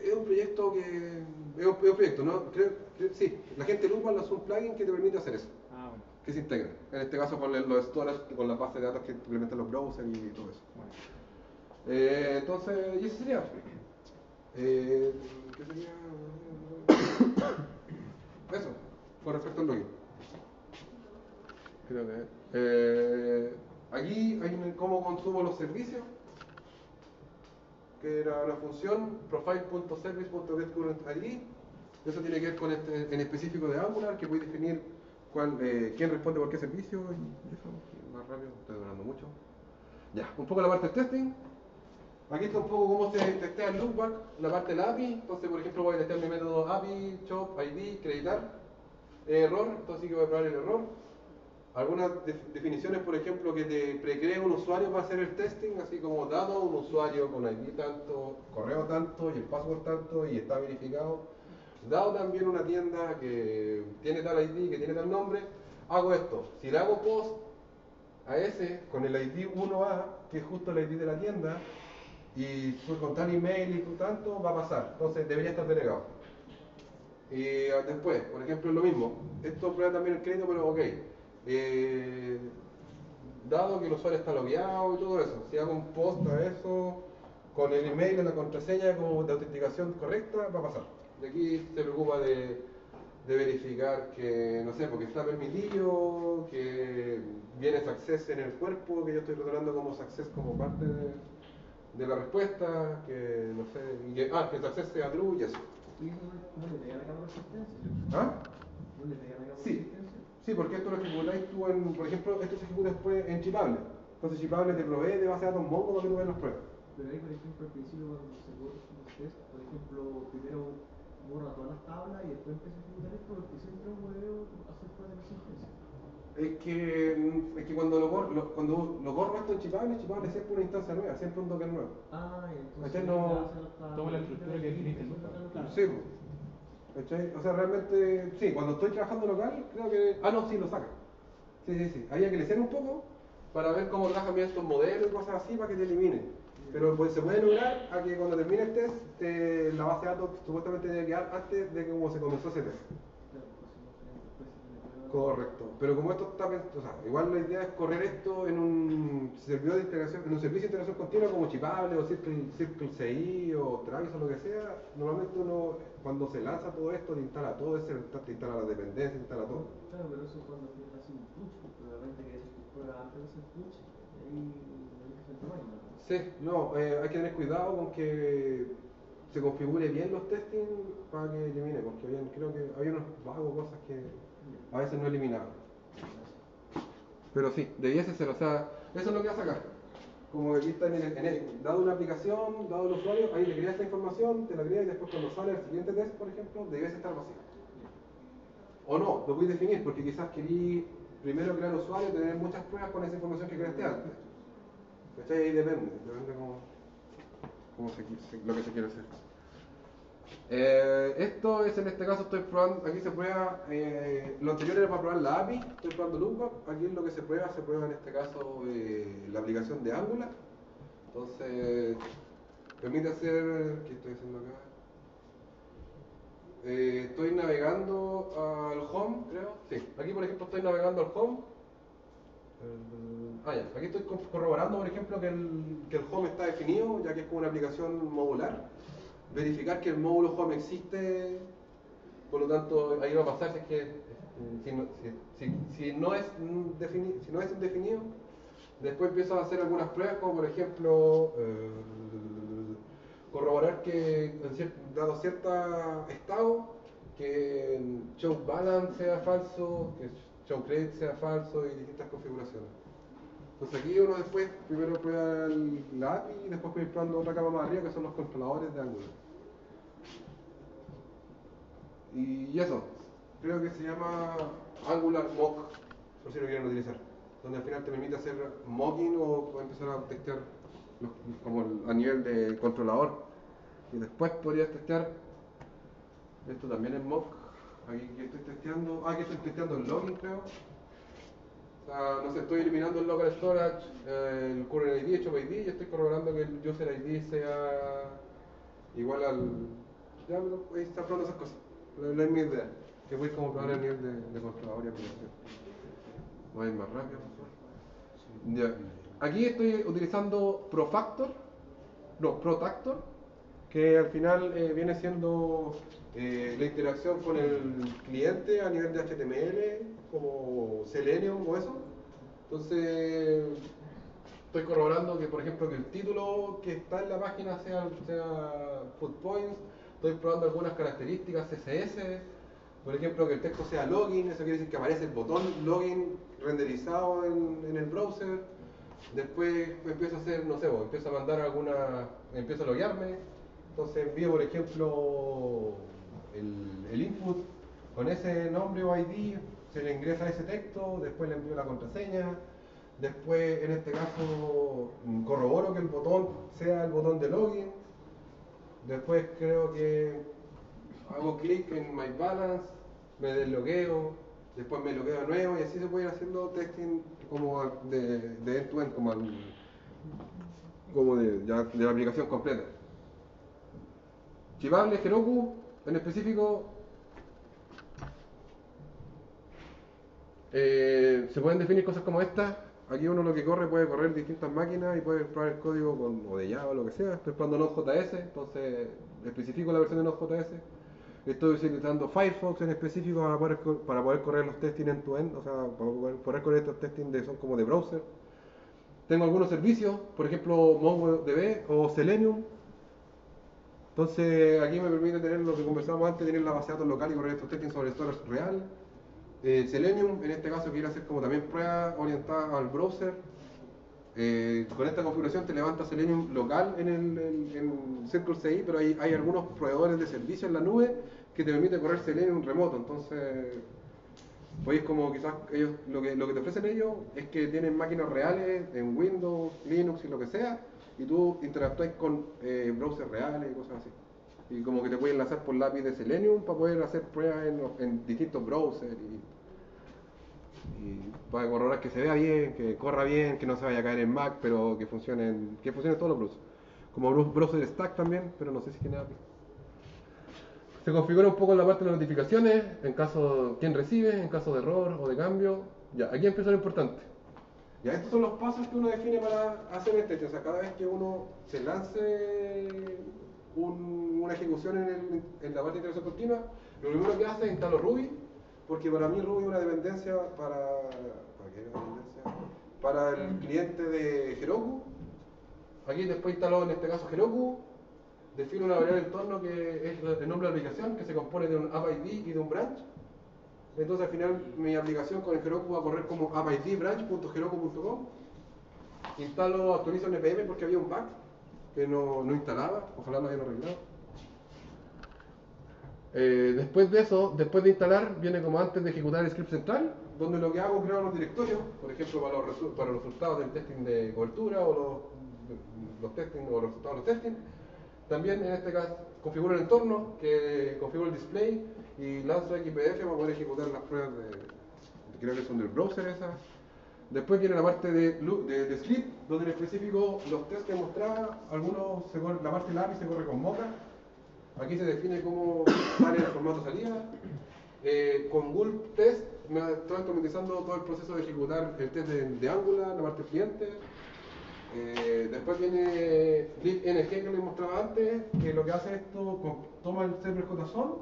Es un proyecto que... Es un, es un proyecto, ¿no? Creo, creo, sí, la gente Loopback lanzó un plugin que te permite hacer eso. Ah, bueno. Que se integra. En este caso con los storage, con las bases de datos que implementan los browsers y todo eso. Bueno. Eh, entonces, ¿y eso sería? Eh, ¿Qué sería? Eso, con respecto al login. Creo que... Eh, aquí hay cómo consumo los servicios, que era la función profile.service.getCurrentID. Eso tiene que ver con este, en específico de Angular, que voy a definir cuál, eh, quién responde por qué servicio y eso. Más rápido, estoy durando mucho. Ya, un poco la parte del testing. Aquí está un poco cómo se testea el Loopback, la parte de la A P I. Entonces, por ejemplo, voy a testear mi método A P I, chop, I D, creditar, error. Entonces sí que voy a probar el error. Algunas de definiciones, por ejemplo, que te precrea un usuario para hacer el testing, así como dado un usuario con I D tanto, correo tanto, y el password tanto, y está verificado. Dado también una tienda que tiene tal I D, que tiene tal nombre, hago esto. Si le hago post a ese con el I D uno A, que es justo el I D de la tienda, y con tal email y con tanto, va a pasar. Entonces debería estar denegado. Y después, por ejemplo, es lo mismo. Esto prueba también el crédito, pero ok. Eh, dado que el usuario está logueado y todo eso, si hago un post a eso con el email y la contraseña como de autenticación correcta, va a pasar. Y aquí se preocupa de, de verificar que, no sé, porque está permitido, que viene success en el cuerpo, que yo estoy retornando como success como parte de, de la respuesta, que no sé, y que, ah, que success sea true y eso. ¿Ah? Sí. Sí, porque esto lo ejecutáis tú en, por ejemplo, esto se ejecuta después en Shippable. Entonces Shippable te provee de base de datos Mongo para que tú veas las pruebas. Pero ahí, por ejemplo, al principio cuando se corren los test, por ejemplo, primero borra todas las tablas y después empieza a ejecutar esto, porque siempre puedo hacer pruebas de consistencia. Es que, es que cuando lo borro, lo, cuando lo borro esto en Shippable, Shippable siempre una instancia nueva, siempre un docker nuevo. Ah, entonces no... Toma la estructura que definiste. Sí. O sea, realmente, sí, cuando estoy trabajando local, creo que... Ah, no, sí, lo saca. Sí, sí, sí. Había que leer un poco para ver cómo trabajan bien estos modelos y cosas así para que te eliminen. Pero pues, se puede lograr a que cuando termine el test, eh, la base de datos supuestamente debe quedar antes de cómo se comenzó ese test. Correcto. Pero como esto está... O sea, igual la idea es correr esto en un servidor de integración, en un servicio de integración continua como Shippable o CircleCI o Travis o lo que sea, normalmente uno... Cuando se lanza todo esto, te instala todo eso, te instala las dependencias, te instala todo. Claro, pero eso es cuando tienes así un push, probablemente que haces tus pruebas antes de hacer push, ahí hay que hacer. Sí, no, eh, hay que tener cuidado con que se configure bien los testing para que elimine, porque bien, creo que había unos vagos cosas que a veces no eliminaban. Pero sí, debiese ser, o sea, eso es lo que vas a sacar. Como que aquí está en el, en el, dado una aplicación, dado el usuario, ahí le creas esta información, te la creas y después cuando sale el siguiente test, por ejemplo, debes estar vacío. O no, lo voy a definir, porque quizás querí primero crear el usuario, tener muchas pruebas con esa información que creaste antes. ¿Cachai? Ahí depende, depende como, como se, lo que se quiere hacer. Eh, esto es, en este caso estoy probando, aquí se prueba, eh, lo anterior era para probar la A P I, estoy probando Loopback, aquí es lo que se prueba, se prueba en este caso eh, la aplicación de Angular. Entonces, permite hacer, ¿qué estoy haciendo acá? Eh, estoy navegando al home, creo, sí, aquí por ejemplo estoy navegando al home. Ah, ya. Aquí estoy corroborando, por ejemplo, que el, que el home está definido, ya que es como una aplicación modular. Verificar que el módulo home existe, por lo tanto, ahí va a pasar si es que si no, si, si, si no es defini, si no es indefinido. Después empiezo a hacer algunas pruebas, como por ejemplo eh, corroborar que dado cierto estado, que show balance sea falso, que show credit sea falso y distintas configuraciones. Entonces aquí uno después, primero prueba el, la A P I y después voy probando otra capa más arriba que son los controladores de Angular. Y eso, creo que se llama Angular Mock, por si lo quieren utilizar, donde al final te permite hacer mocking o empezar a testear los, como el, a nivel de controlador. Y después podrías testear, esto también es mock. Aquí que estoy testeando, ah, que estoy testeando el login, creo. O sea, no sé, estoy eliminando el local storage, eh, el current I D, hecho by I D, y estoy corroborando que el user I D sea igual al... Ya, ahí está probando esas cosas. No es mi idea, que voy como probar el nivel de, de controlador y aplicación. Voy a ir más rápido, por favor. Ya. Aquí estoy utilizando Profactor, no, Protactor, que al final eh, viene siendo... Eh, la interacción con el cliente a nivel de H T M L, como Selenium o eso. Entonces, estoy corroborando que, por ejemplo, que el título que está en la página sea, sea Food Points. Estoy probando algunas características C S S. Por ejemplo, que el texto sea login, eso quiere decir que aparece el botón login renderizado en, en el browser. Después empiezo a hacer, no sé, empiezo a mandar alguna, empiezo a loguearme. Entonces envío, por ejemplo... El, el input con ese nombre o I D, se le ingresa ese texto, después le envío la contraseña, después en este caso corroboro que el botón sea el botón de login, después creo que hago clic en My Balance, me deslogueo, después me logueo de nuevo y así se puede ir haciendo testing como de, de end to end, como, al, como de, ya, de la aplicación completa. Shippable, Heroku. En específico, eh, se pueden definir cosas como estas. Aquí uno lo que corre puede correr distintas máquinas y puede probar el código con, o de Java o lo que sea. Estoy probando Node.js, entonces especifico la versión de Node.js. Estoy utilizando Firefox en específico para poder, para poder correr los testing end-to-end, o sea, para poder, poder correr estos testing de, son como de browser. Tengo algunos servicios, por ejemplo MongoDB o Selenium. Entonces, aquí me permite tener lo que conversábamos antes, tener la base de datos local y correr estos testing sobre storage real. Eh, Selenium, en este caso, quiere hacer como también pruebas orientadas al browser. Eh, con esta configuración te levanta Selenium local en, el, en, en CircleCI, pero hay, hay algunos proveedores de servicio en la nube que te permiten correr Selenium remoto. Entonces, pues como quizás ellos, lo que, lo que te ofrecen ellos es que tienen máquinas reales en Windows, Linux y lo que sea, y tú interactúas con eh, browsers reales y cosas así. Y como que te puedes enlazar por lápiz de Selenium para poder hacer pruebas en, en distintos browsers y, y para corroborar que se vea bien, que corra bien, que no se vaya a caer en Mac, pero que funcionen, que funcionen todos los browsers. Como browser stack también, pero no sé si tiene A P I. Se configura un poco la parte de las notificaciones, en caso de quién recibe, en caso de error o de cambio. Ya, aquí empieza lo importante. Ya, estos son los pasos que uno define para hacer el testing. O sea, cada vez que uno se lance un, una ejecución en, el, en la parte de interacción continua, lo primero que hace es instalar Ruby, porque para mí Ruby es una dependencia para, ¿para, qué dependencia? Para el cliente de Heroku. Aquí después instaló en este caso Heroku, defino una variable de entorno que es el nombre de la aplicación, que se compone de un app I D y de un branch. Entonces al final mi aplicación con el Heroku va a correr como app I D branch punto heroku punto com. Instalo, actualizo npm porque había un bug que no, no instalaba, ojalá lo hayan arreglado. Eh, después de eso, después de instalar, viene como antes de ejecutar el script central, donde lo que hago es crear unos directorios, por ejemplo para los, para los resultados del testing de cobertura o los, los testing o los resultados de los testing. También en este caso configuro el entorno, que configuro el display y lanzo X P F para poder ejecutar las pruebas de, creo que son del browser esas. Después viene la parte de, de, de script, donde en específico los test que mostraba, algunos se corre, la parte del A P I se corre con Mocha. Aquí se define cómo sale el formato salida. Eh, con Gulp test me estoy automatizando todo el proceso de ejecutar el test de, de Angular, la parte cliente. Eh, después viene libng, que les mostraba antes, que lo que hace esto, con, toma el server JSON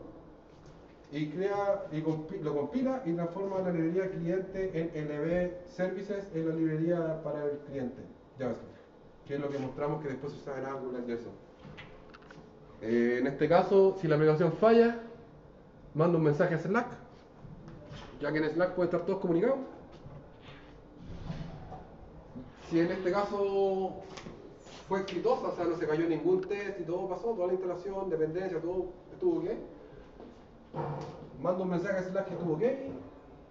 y crea y compi, lo compila y transforma la librería cliente en L B services en la librería para el cliente JavaScript, que es lo que mostramos que después se usa en Angular y eso. Eh, en este caso, si la aplicación falla, mando un mensaje a Slack, ya que en Slack pueden estar todos comunicados. Si en este caso fue exitosa, o sea, no se cayó ningún test y todo pasó, toda la instalación, dependencia, todo estuvo ok, mando un mensaje a Slack que estuvo ok,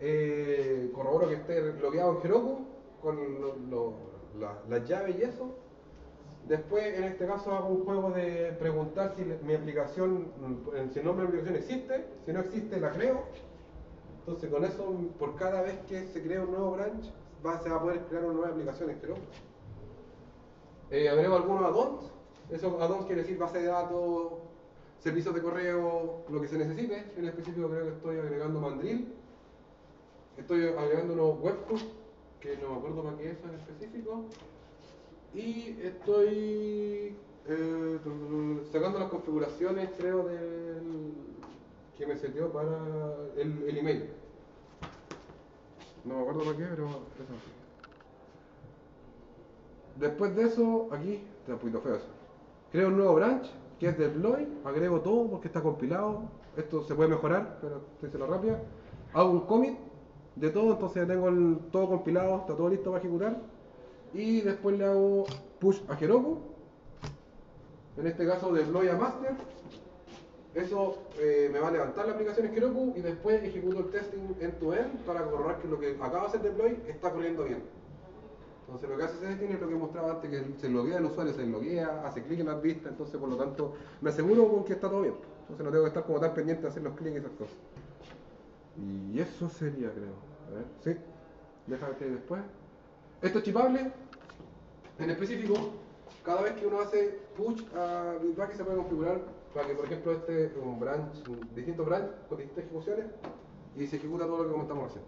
eh, corroboro que esté bloqueado en Heroku con lo, lo, la, la llave y eso. Después, en este caso, hago un juego de preguntar si mi aplicación, si el nombre de mi aplicación existe, si no existe, la creo. Entonces, con eso, por cada vez que se crea un nuevo branch, va, se va a poder crear una nueva aplicación, creo. Eh, agrego algunos add-ons. Esos add-ons quiere decir base de datos, servicios de correo, lo que se necesite. En específico, creo que estoy agregando Mandrill. Estoy agregando unos webhooks, que no me acuerdo para qué eso en específico. Y estoy eh, sacando las configuraciones, creo, del que me sirvió para el, el email. No me acuerdo para qué, pero eso. Después de eso, aquí está un poquito feo eso. Creo un nuevo branch, que es deploy, agrego todo porque está compilado. Esto se puede mejorar, pero estoy haciendo rápida. Hago un commit de todo, entonces tengo el, todo compilado, está todo listo para ejecutar. Y después le hago push a Heroku, en este caso deploy a master. Eso eh, me va a levantar la aplicación en Heroku y después ejecuto el testing end-to-end para corroborar que lo que acaba de hacer deploy está corriendo bien. Entonces lo que hace ese testing es lo que mostraba antes, que se loguea el usuario, se loguea, hace clic en las vistas, entonces por lo tanto me aseguro con que está todo bien. Entonces no tengo que estar como tan pendiente de hacer los clics y esas cosas. Y eso sería, creo. A ver, sí, déjame que después. Esto es shippable. En específico, cada vez que uno hace push a Bitbucket se puede configurar para que, por ejemplo, este un branch, un distinto branch con distintas ejecuciones y se ejecuta todo lo que comentamos recién.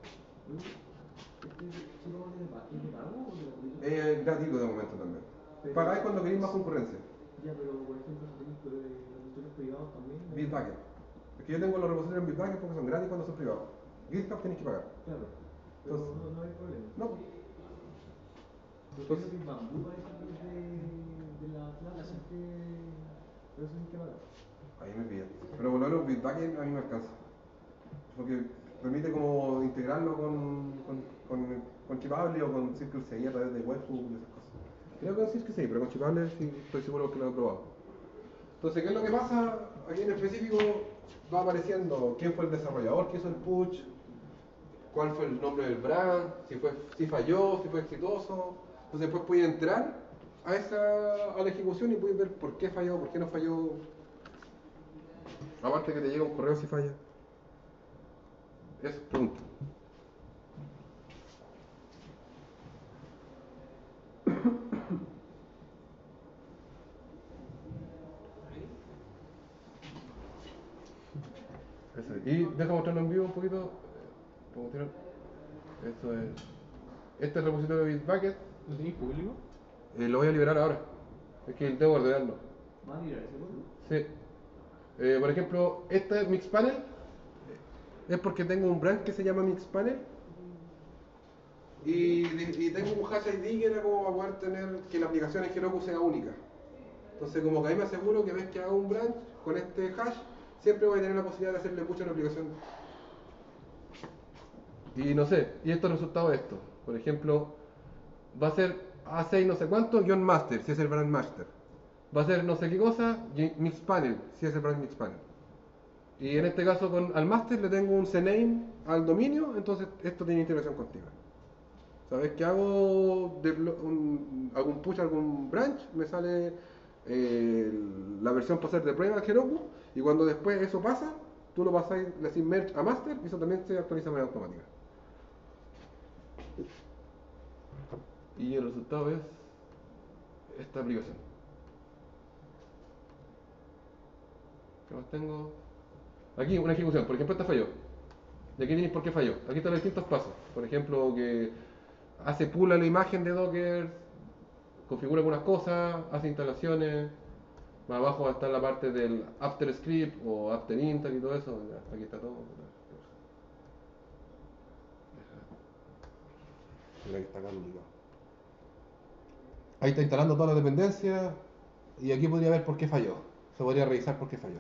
Es gratuito de momento también. Pagáis cuando queréis más concurrencia. Ya, pero por ejemplo, si tenéis repositorios privados también. Bitbucket. Es que yo tengo los repositorios en Bitbucket porque son gratis cuando son privados. GitHub tenéis que pagar. Claro. Entonces, no, no hay problema. No. Entonces, ahí me pide. Pero por lo menos Bitbucket a mí me alcanza. Porque permite como integrarlo con, con, con, con Shippable o con CircleCI a través de webhook y esas cosas. Creo que con CircleCI, pero con Shippable sí estoy seguro que lo he probado. Entonces, ¿qué es lo que pasa? Aquí en específico va apareciendo quién fue el desarrollador que hizo el push, cuál fue el nombre del brand, si, fue, si falló, si fue exitoso. Entonces después puedes entrar a, esa, a la ejecución y puedes ver por qué falló, por qué no falló. Aparte que te llega un correo si falla. Eso, pregunta. Eso. Y deja mostrarlo en vivo un poquito. Esto es. Este es el repositorio de Bitbucket. ¿Lo tenéis público? Eh, lo voy a liberar ahora. Es que debo ordenarlo. ¿Vas a liberar ese público? Sí. Eh, por ejemplo, este es MixPanel. Es porque tengo un branch que se llama MixPanel. Y, y tengo un hash I D que era como para poder tener que la aplicación en Heroku sea única. Entonces, como que ahí me aseguro que ves que hago un branch con este hash, siempre voy a tener la posibilidad de hacerle mucho a la aplicación. Y no sé, y esto es el resultado de esto. Por ejemplo, va a ser A seis no sé cuánto, guión master, si es el brand master. Va a ser no sé qué cosa, mixpanel, si es el brand mixpanel. Y en este caso con, al master le tengo un cname al dominio, entonces esto tiene integración continua. Sabes que hago algún push, algún branch, me sale eh, la versión pasar de prueba de Heroku, y cuando después eso pasa, tú lo pasas, le haces merge a master, y eso también se actualiza de manera automática. Y el resultado es esta aplicación. ¿Qué más tengo? Aquí una ejecución, por ejemplo, esta falló. Y aquí tenéis por qué falló. Aquí están los distintos pasos. Por ejemplo, que hace pull a la imagen de Docker, configura algunas cosas, hace instalaciones. Más abajo va a estar la parte del after script o after install y todo eso. Aquí está todo. Mira que está acá. Ahí está instalando todas las dependencias. Y aquí podría ver por qué falló. Se podría revisar por qué falló.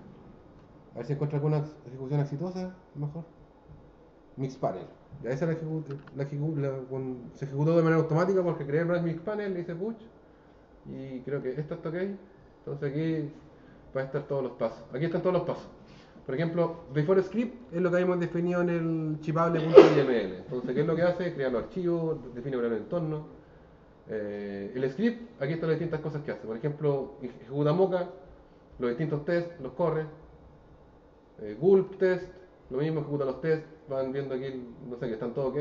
A ver si encuentra alguna ejecución exitosa, mejor. MixPanel. Ya esa la, ejecu la, ejecu la con, se ejecutó de manera automática porque creé el branch MixPanel, le hice push. Y creo que esta está ok. Entonces aquí van a estar todos los pasos. Aquí están todos los pasos. Por ejemplo, before script es lo que habíamos definido en el shippable.yml. Entonces, ¿qué es lo que hace? Crea los archivos, define el entorno. Eh, el script, aquí están las distintas cosas que hace. Por ejemplo, ejecuta Mocha, los distintos tests, los corre. Eh, Gulp test, lo mismo, ejecuta los tests. Van viendo aquí, no sé, que están todos ok.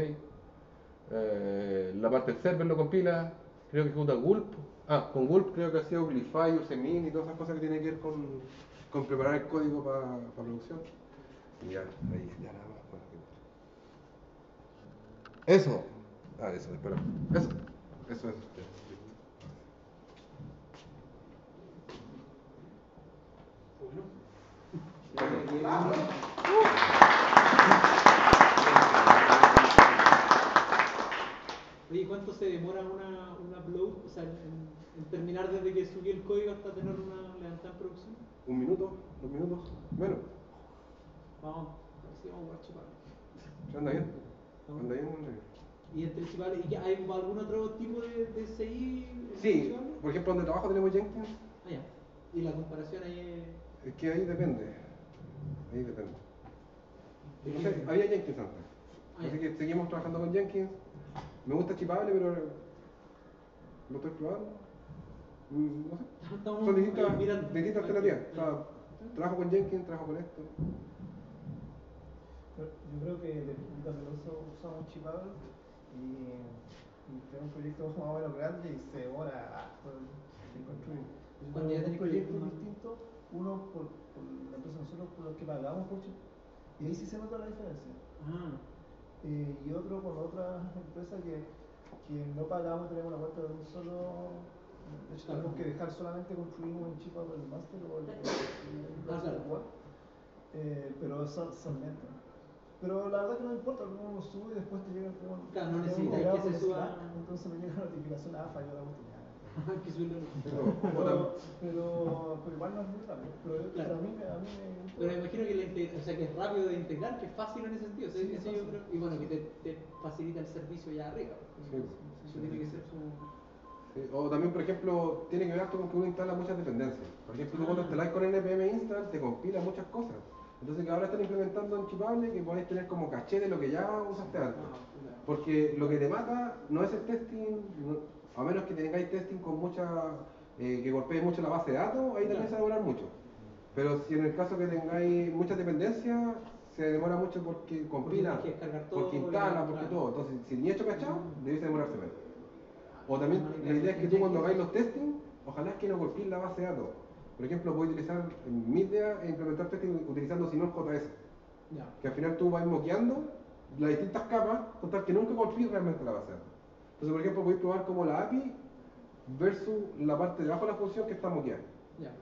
Eh, la parte del server lo compila. Creo que ejecuta Gulp. Ah, con Gulp creo que ha sido Glify, Usemin y todas esas cosas que tienen que ver con, con preparar el código para pa producción. Y ya, ahí, ya nada más. Eso. Ah, eso, espera. Eso. Eso es. Oye, ¿cuánto se demora una, una upload? O sea, en, en terminar desde que subí el código hasta tener una levantada en producción. Un minuto, dos minutos. Bueno. Vamos, sí, vamos a chupar. Anda bien. Anda bien, anda bien. ¿Y entre Shippable? ¿Y hay algún otro tipo de, de C I? Sí, por ejemplo, donde trabajo tenemos Jenkins. Ah, ya. ¿Y la comparación ahí es? Es que ahí depende. Ahí depende. No sé, había Jenkins antes. Ah, así ya. Que seguimos trabajando con Jenkins. Me gusta Shippable, pero lo estoy probando. No sé. Estamos Son distintas, distintas alternativas. O sea, trabajo con Jenkins, trabajo con esto. Yo creo que desde Loso usamos Shippable. Y tengo un proyecto más o menos grande y se demora en construir. Cuando ya tenés proyectos distintos, uno por, por la empresa, nosotros por los que pagamos por Chile, y ahí sí se nota la diferencia. Ah. Eh, y otro con otra empresa que, que no pagamos, tenemos la cuenta de un solo. De hecho, tenemos que dejar solamente construimos en Chile el máster o el. el eh, pero son mientras. Pero la verdad que no importa, uno lo sube y después te llega el tema. Claro, no necesitas que se suba. Slack, entonces me llega la notificación, ah, falló la botella. Que suena. Pero, pero, pero igual no es muy rápido. Pero claro. a mí, a mí me... Pero me imagino que, la, o sea, que es rápido de integrar, que es fácil en ese sentido. O sea, sí, es fácil. Yo creo, y bueno, que te, te facilita el servicio ya arriba. Sí. Eso tiene que ser su... Sí. O también, por ejemplo, tiene que ver con que uno instala muchas dependencias. Por ejemplo, ah. tú cuando instalas con npm install, te compila muchas cosas. Entonces que ahora están implementando en Shippable que podéis tener como caché de lo que ya usaste antes. Porque lo que te mata no es el testing, no, a menos que tengáis testing con mucha, eh, que golpeéis mucho la base de datos, ahí también se va a demorar mucho. Pero si en el caso que tengáis muchas dependencias, se demora mucho porque compila, porque, porque instala, porque todo. Entonces, si ni hecho cachado, debiese demorarse menos. O también la idea es que tú cuando hagáis los testing, ojalá es que no golpeéis la base de datos. Por ejemplo, voy a utilizar en mi idea e implementar testing utilizando Sinor J S. Yeah. Que al final tú vas moqueando las distintas capas, con tal que nunca golpees realmente la base de datos. Entonces, por ejemplo, voy a probar como la A P I versus la parte de abajo de la función que está moqueada. Yeah.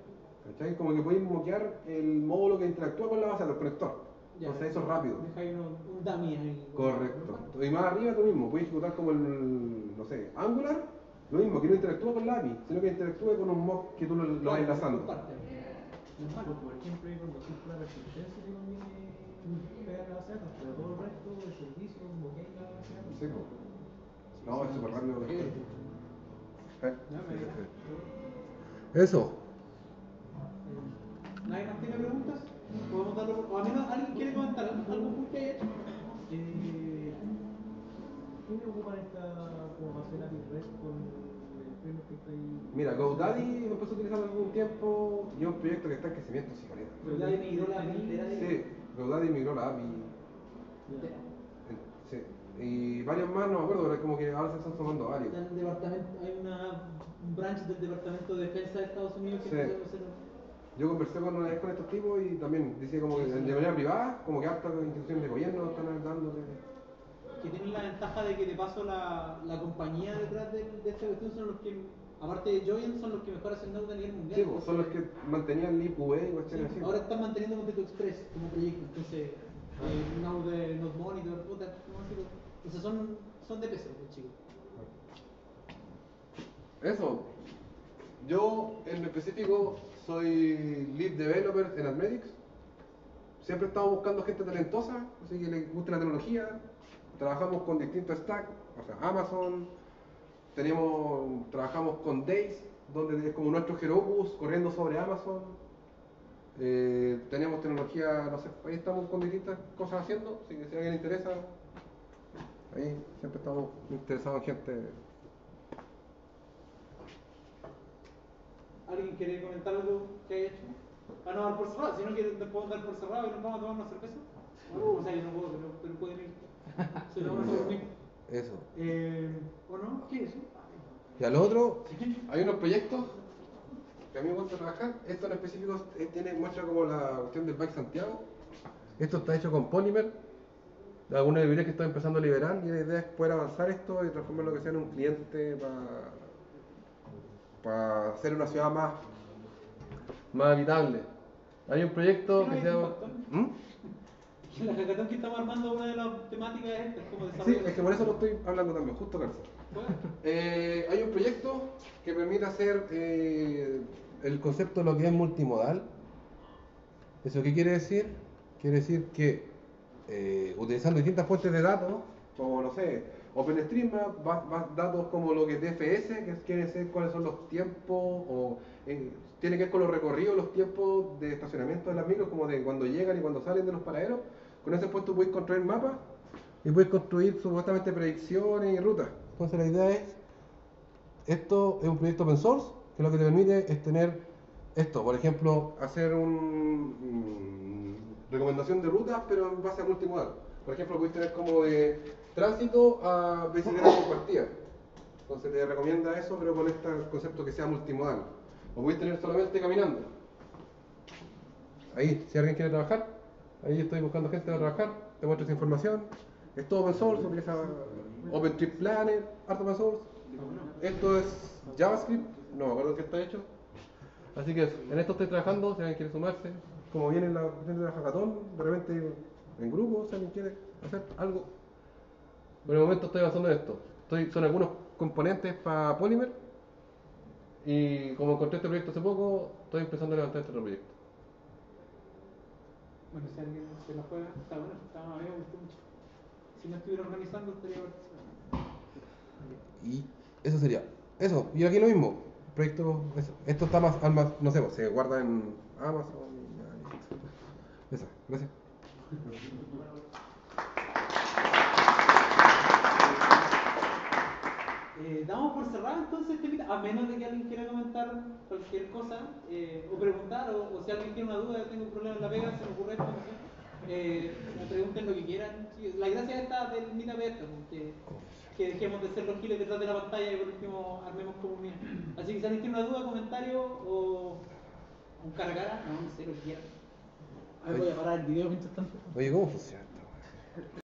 ¿Cachai? Como que podéis moquear el módulo que interactúa con la base de datos, el conector. Yeah. Entonces, eso es rápido. Dejáis un dummy ahí. Correcto. Y más arriba, tú mismo. Puedes ejecutar como el, no sé, Angular. Lo mismo, que no interactúa con la A P I, sino que interactúa con un mock que tú lo, lo vas enlazando. Por ejemplo, hay promoción para la resistencia que conviene pegar la base de datos, pero todo el resto de servicios, moqueáis la base de datos. Sí, no, es súper rápido. Eso. ¿Nadie más tiene preguntas? ¿Podemos darlo? O al menos alguien quiere comentar algo que haya hecho. ¿Quién ocupa esta formación a mi red con el premio que está ahí? Mira, GoDaddy empezó a utilizar algún tiempo y es un proyecto que está en crecimiento, sí, GoDaddy migró la A P I. Sí, GoDaddy migró la A P I. Sí. Y varios más, no me acuerdo, pero es como que ahora se están sumando varios. Está en el departamento, hay una un branch del Departamento de Defensa de Estados Unidos que sí. no se Yo conversé con una vez con estos tipos y también decía como que sí, sí, de manera sí. privada, como que hasta instituciones de gobierno están dándole. Que tienen la ventaja de que de paso la, la compañía detrás de, de esta cuestión son los que, aparte de Joyen, son los que mejor hacen node a nivel mundial. Sí, pues, son los que mantenían el I P V y cuestiones sí, así. Ahora están manteniendo Contexto Express como proyecto, entonces ah. eh, Node, Node Monitor, puta, no sé, entonces son, son de peso los chicos. Eso. Yo en específico soy lead developer en Admetics. Siempre he estado buscando gente talentosa, así que les gusta la tecnología. Trabajamos con distintos stacks, o sea, Amazon. Tenemos, trabajamos con Days, donde es como nuestro Heroku corriendo sobre Amazon. Eh, tenemos tecnología, no sé, ahí estamos con distintas cosas haciendo. Así que si a alguien le interesa, ahí siempre estamos interesados en gente. ¿Alguien quiere comentar algo que haya hecho? Ah, no, al por cerrado, si no quieren, podemos dar por cerrado y nos vamos a tomar una cerveza. Uh, o sea, yo no puedo, pero, pero pueden ir. Se lo vamos a hacer mismo. Eso. Eh, ¿O no? ¿Qué es eso? Y al otro, hay unos proyectos que a mí me gusta trabajar. Esto en específico tiene, muestra como la cuestión del Back Santiago. Esto está hecho con Polymer. Algunas librerías que están empezando a liberar y la idea es poder avanzar esto y transformar lo que sea en un cliente para... para hacer una ciudad más, más habitable. Hay un proyecto que se llama... ¿Mm? La hackathon que estamos armando, una de las temáticas es esta, como desarrollo. Sí, es que por eso lo estoy hablando también, justo Carlos. Bueno. Eh, hay un proyecto que permite hacer eh, el concepto de lo que es multimodal. ¿Eso qué quiere decir? Quiere decir que eh, utilizando distintas fuentes de datos, como no sé, OpenStreetMap, más, más datos como lo que es D F S, que quiere decir cuáles son los tiempos, o eh, tiene que ver con los recorridos, los tiempos de estacionamiento de las micros, como de cuando llegan y cuando salen de los paraderos. Con ese puesto puedes construir mapas y puedes construir supuestamente predicciones y rutas. Entonces la idea es, esto es un proyecto open source, que lo que te permite es tener esto, por ejemplo, hacer un mm, recomendación de rutas, pero en base a multimodal. Por ejemplo, puedes tener como de tránsito a bicicleta compartida. Entonces te recomienda eso, pero con este concepto que sea multimodal. O puedes tener solamente caminando. Ahí, si alguien quiere trabajar, ahí estoy buscando gente para trabajar. Te muestro esa información. Es todo open source, utiliza OpenStreetPlanner, harto open source. Esto es JavaScript, no me acuerdo qué está hecho. Así que eso, en esto estoy trabajando, si alguien quiere sumarse. Como viene la cuestión de la hackathon, de repente en grupo, si alguien quiere hacer algo. Por el momento estoy avanzando en esto. Estoy, son algunos componentes para Polymer. Y como encontré este proyecto hace poco, estoy empezando a levantar este otro proyecto. Bueno, si alguien se la juega, está bueno, está bien, me gustó mucho. Si no estuviera organizando, estaría participando. Y eso sería. Eso, y aquí lo mismo. Proyecto, eso. Esto está más, más, no sé, se guarda en Amazon. Y eso, gracias. Eh, damos por cerrado entonces este video, a menos de que alguien quiera comentar cualquier cosa eh, o preguntar, o, o si alguien tiene una duda, tengo un problema en la pega, se me ocurre esto, no sé, eh, me pregunten lo que quieran. La gracia esta del Meetup es esta, que, que dejemos de ser los giles detrás de la pantalla y por último armemos comunidad. Así que si alguien tiene una duda, comentario o un cargara, no, no sé lo que quieran. Ahí voy a parar el video mientras tanto. Oye, ¿cómo funciona esto?